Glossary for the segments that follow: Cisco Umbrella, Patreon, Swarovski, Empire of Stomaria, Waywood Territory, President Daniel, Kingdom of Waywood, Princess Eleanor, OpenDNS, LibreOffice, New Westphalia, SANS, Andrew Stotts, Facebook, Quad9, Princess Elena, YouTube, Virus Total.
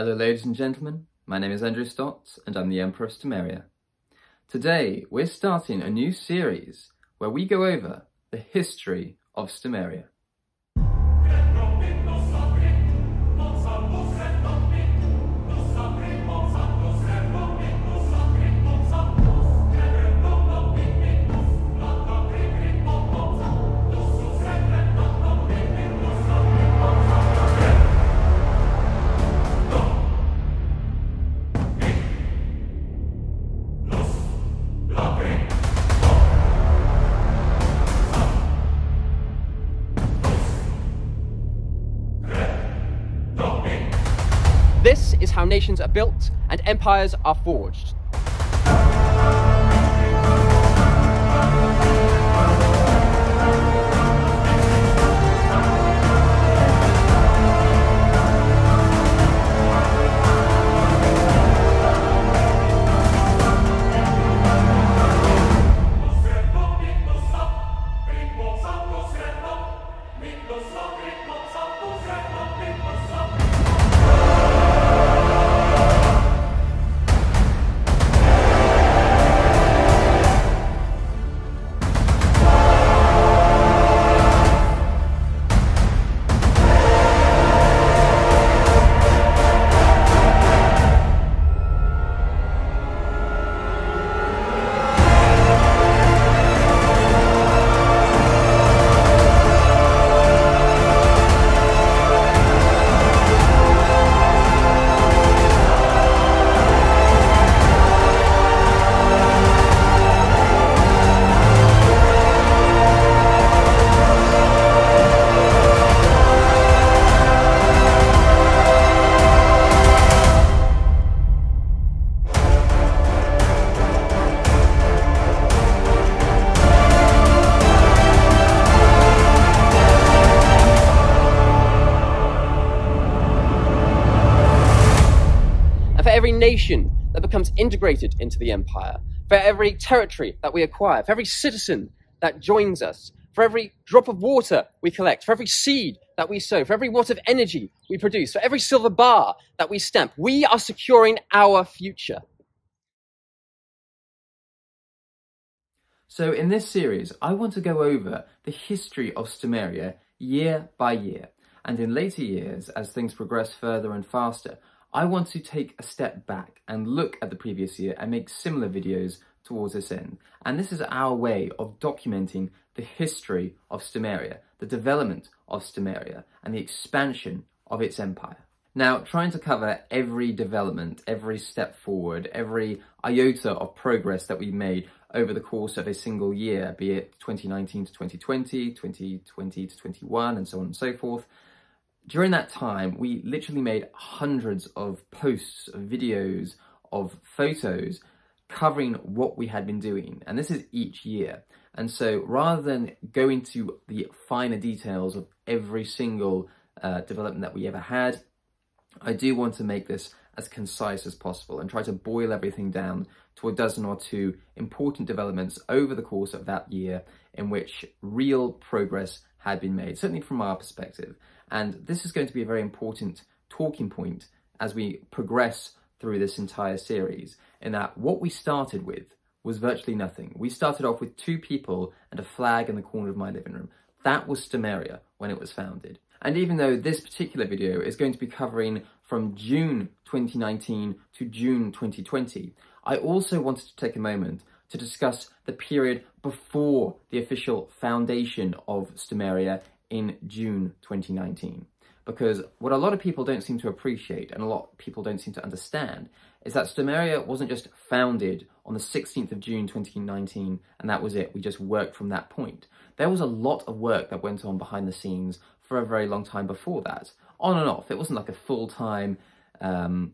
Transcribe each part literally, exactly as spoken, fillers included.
Hello ladies and gentlemen, my name is Andrew Stotts and I'm the Emperor of Stomaria. Today we're starting a new series where we go over the history of Stomaria. This is how nations are built and empires are forged. Every nation that becomes integrated into the empire, for every territory that we acquire, for every citizen that joins us, for every drop of water we collect, for every seed that we sow, for every watt of energy we produce, for every silver bar that we stamp, we are securing our future. So in this series, I want to go over the history of Stomaria year by year. And in later years, as things progress further and faster, I want to take a step back and look at the previous year and make similar videos towards this end. And this is our way of documenting the history of Stomaria, the development of Stomaria, and the expansion of its empire. Now, trying to cover every development, every step forward, every iota of progress that we've made over the course of a single year, be it twenty nineteen to twenty twenty, twenty twenty to twenty-one, and so on and so forth. During that time, we literally made hundreds of posts, of videos, of photos covering what we had been doing. And this is each year. And so rather than go into the finer details of every single uh, development that we ever had, I do want to make this as concise as possible and try to boil everything down to a dozen or two important developments over the course of that year in which real progress had been made, certainly from our perspective. And this is going to be a very important talking point as we progress through this entire series, in that what we started with was virtually nothing. We started off with two people and a flag in the corner of my living room. That was Stomaria when it was founded. And even though this particular video is going to be covering from June twenty nineteen to June twenty twenty, I also wanted to take a moment to discuss the period before the official foundation of Stomaria in June twenty nineteen. Because what a lot of people don't seem to appreciate and a lot of people don't seem to understand is that Stomaria wasn't just founded on the sixteenth of June twenty nineteen and that was it, we just worked from that point. There was a lot of work that went on behind the scenes for a very long time before that, on and off. It wasn't like a full-time um,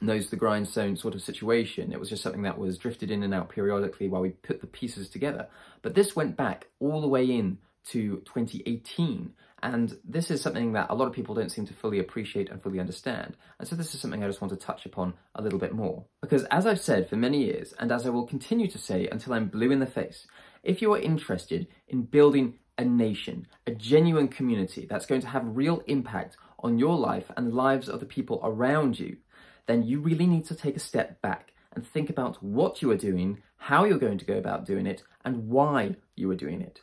nose to the grindstone sort of situation. It was just something that was drifted in and out periodically while we put the pieces together. But this went back all the way in to twenty eighteen, and this is something that a lot of people don't seem to fully appreciate and fully understand. And so this is something I just want to touch upon a little bit more. Because as I've said for many years, and as I will continue to say until I'm blue in the face, if you are interested in building a nation, a genuine community that's going to have real impact on your life and the lives of the people around you, then you really need to take a step back and think about what you are doing, how you're going to go about doing it, and why you are doing it.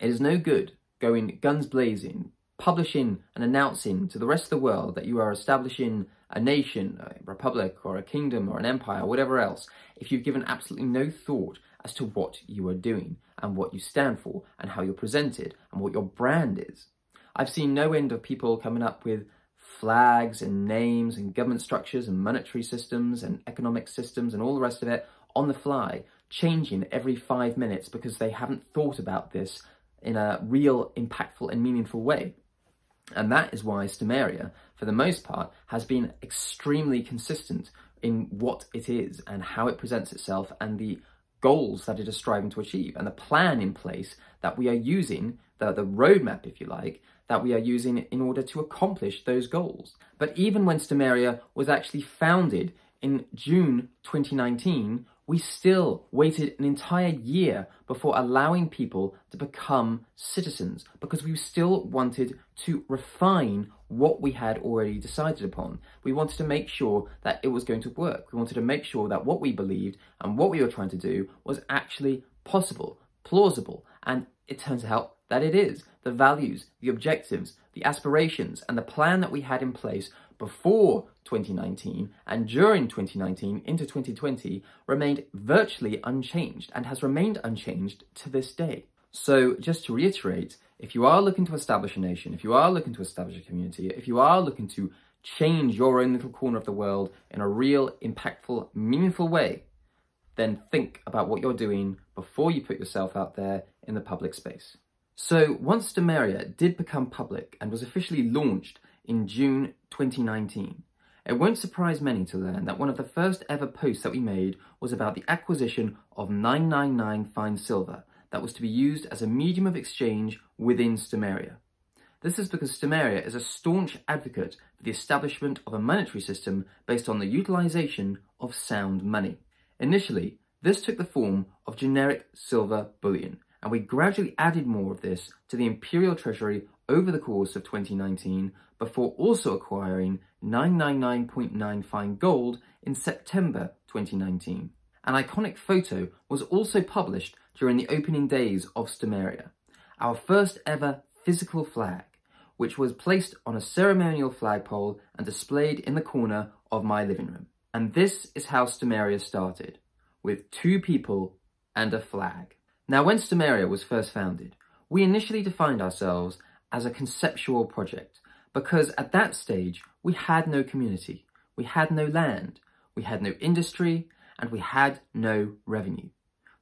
It is no good going guns blazing, publishing and announcing to the rest of the world that you are establishing a nation, a republic, or a kingdom, or an empire, or whatever else, if you've given absolutely no thought as to what you are doing, and what you stand for, and how you're presented, and what your brand is. I've seen no end of people coming up with flags and names and government structures and monetary systems and economic systems and all the rest of it on the fly, changing every five minutes because they haven't thought about this in a real, impactful and meaningful way. And that is why Stomaria, for the most part, has been extremely consistent in what it is and how it presents itself and the goals that it is striving to achieve and the plan in place that we are using, the, the roadmap, if you like, that we are using in order to accomplish those goals. But even when Stomaria was actually founded in June twenty nineteen, we still waited an entire year before allowing people to become citizens because we still wanted to refine what we had already decided upon. We wanted to make sure that it was going to work. We wanted to make sure that what we believed and what we were trying to do was actually possible, plausible, and it turns out that it is. The values, the objectives, the aspirations, and the plan that we had in place before twenty nineteen and during twenty nineteen into twenty twenty remained virtually unchanged and has remained unchanged to this day. So just to reiterate, if you are looking to establish a nation, if you are looking to establish a community, if you are looking to change your own little corner of the world in a real, impactful, meaningful way, then think about what you're doing before you put yourself out there in the public space. So once Stomaria did become public and was officially launched in June twenty nineteen, it won't surprise many to learn that one of the first ever posts that we made was about the acquisition of nine nine nine fine silver that was to be used as a medium of exchange within Stomaria. This is because Stomaria is a staunch advocate for the establishment of a monetary system based on the utilization of sound money. Initially, this took the form of generic silver bullion, and we gradually added more of this to the Imperial Treasury over the course of twenty nineteen, before also acquiring nine nine nine point nine fine gold in September twenty nineteen. An iconic photo was also published during the opening days of Stomaria, our first ever physical flag, which was placed on a ceremonial flagpole and displayed in the corner of my living room. And this is how Stomaria started, with two people and a flag. Now, when Stomaria was first founded, we initially defined ourselves as a conceptual project because at that stage, we had no community, we had no land, we had no industry, and we had no revenue.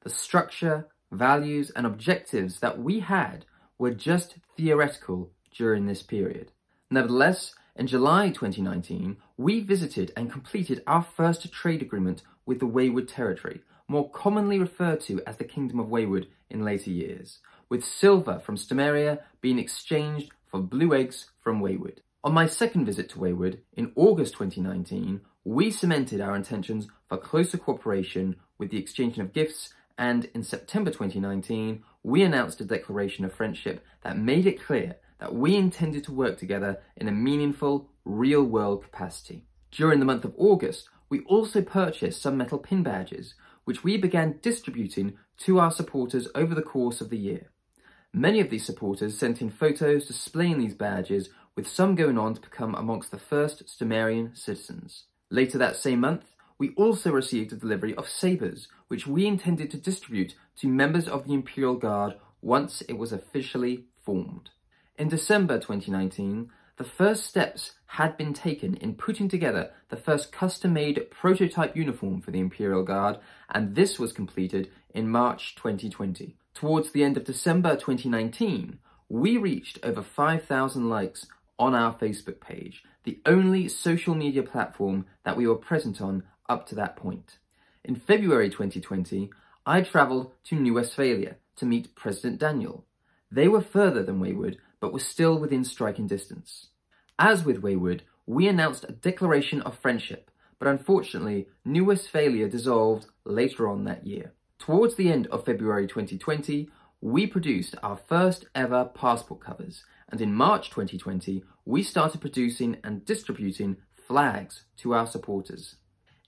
The structure, values, and objectives that we had were just theoretical during this period. Nevertheless, in July twenty nineteen, we visited and completed our first trade agreement with the Waywood Territory, more commonly referred to as the Kingdom of Waywood in later years, with silver from Stomaria being exchanged for blue eggs from Waywood. On my second visit to Waywood in August twenty nineteen, we cemented our intentions for closer cooperation with the exchange of gifts, and in September twenty nineteen, we announced a declaration of friendship that made it clear that we intended to work together in a meaningful, real-world capacity. During the month of August, we also purchased some metal pin badges, which we began distributing to our supporters over the course of the year. Many of these supporters sent in photos displaying these badges, with some going on to become amongst the first Stomarian citizens. Later that same month, we also received a delivery of sabres, which we intended to distribute to members of the Imperial Guard once it was officially formed. In December twenty nineteen, the first steps had been taken in putting together the first custom-made prototype uniform for the Imperial Guard, and this was completed in March twenty twenty. Towards the end of December twenty nineteen, we reached over five thousand likes on our Facebook page, the only social media platform that we were present on up to that point. In February twenty twenty, I travelled to New Westphalia to meet President Daniel. They were further than Waywood, but were still within striking distance. As with Waywood, we announced a declaration of friendship, but unfortunately, New Westphalia dissolved later on that year. Towards the end of February twenty twenty, we produced our first ever passport covers, and in March twenty twenty, we started producing and distributing flags to our supporters.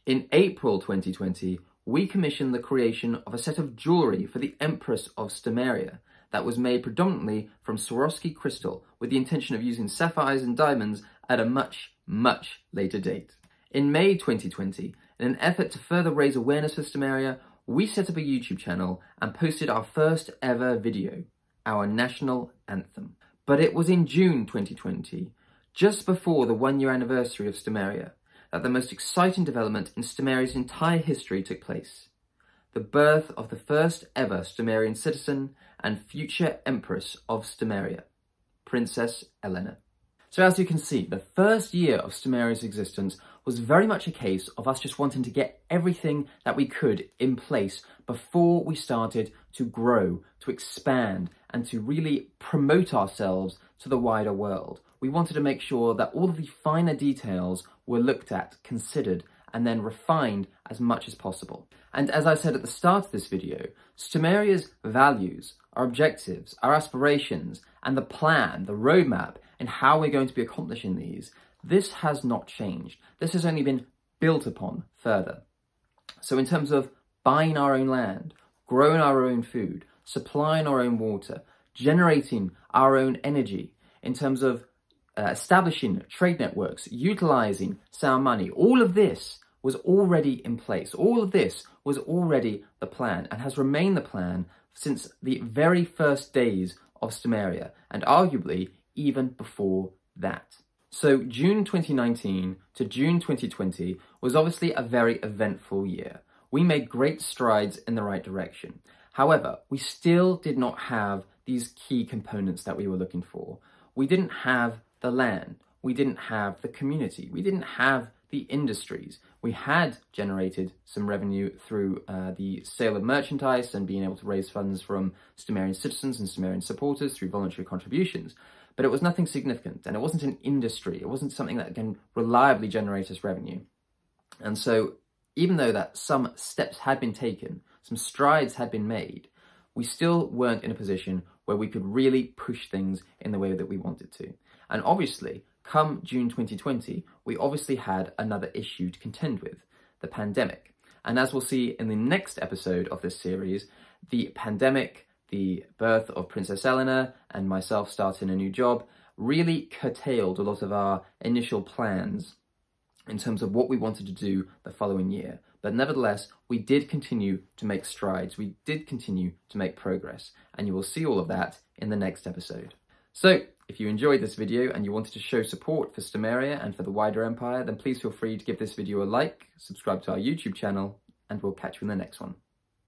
In April twenty twenty, we commissioned the creation of a set of jewellery for the Empress of Stomaria that was made predominantly from Swarovski crystal, with the intention of using sapphires and diamonds at a much, much later date. In May twenty twenty, in an effort to further raise awareness for Stomaria, we set up a YouTube channel and posted our first ever video, our national anthem. But it was in June twenty twenty, just before the one year anniversary of Stomaria, that the most exciting development in Stomaria's entire history took place. The birth of the first ever Stomarian citizen and future Empress of Stomaria, Princess Elena. So as you can see, the first year of Stomaria's existence was very much a case of us just wanting to get everything that we could in place before we started to grow, to expand, and to really promote ourselves to the wider world. We wanted to make sure that all of the finer details were looked at, considered, and then refined as much as possible. And as I said at the start of this video, Stomaria's values, our objectives, our aspirations, and the plan, the roadmap, and how we're going to be accomplishing these, this has not changed. This has only been built upon further. So in terms of buying our own land, growing our own food, supplying our own water, generating our own energy, in terms of uh, establishing trade networks, utilising sound money, all of this was already in place. All of this was already the plan and has remained the plan since the very first days of Stomaria, and arguably even before that. So June twenty nineteen to June twenty twenty was obviously a very eventful year. We made great strides in the right direction. However, we still did not have these key components that we were looking for. We didn't have the land. We didn't have the community. We didn't have the industries. We had generated some revenue through uh, the sale of merchandise and being able to raise funds from Stomarian citizens and Stomarian supporters through voluntary contributions. But it was nothing significant, and it wasn't an industry. It wasn't something that can reliably generate us revenue. And so even though that some steps had been taken, some strides had been made, we still weren't in a position where we could really push things in the way that we wanted to. And obviously, come June twenty twenty, we obviously had another issue to contend with, the pandemic. And as we'll see in the next episode of this series, the pandemic, the birth of Princess Eleanor, and myself starting a new job really curtailed a lot of our initial plans in terms of what we wanted to do the following year. But nevertheless, we did continue to make strides. We did continue to make progress, and you will see all of that in the next episode. So if you enjoyed this video and you wanted to show support for Stomaria and for the wider empire, then please feel free to give this video a like, subscribe to our YouTube channel, and we'll catch you in the next one.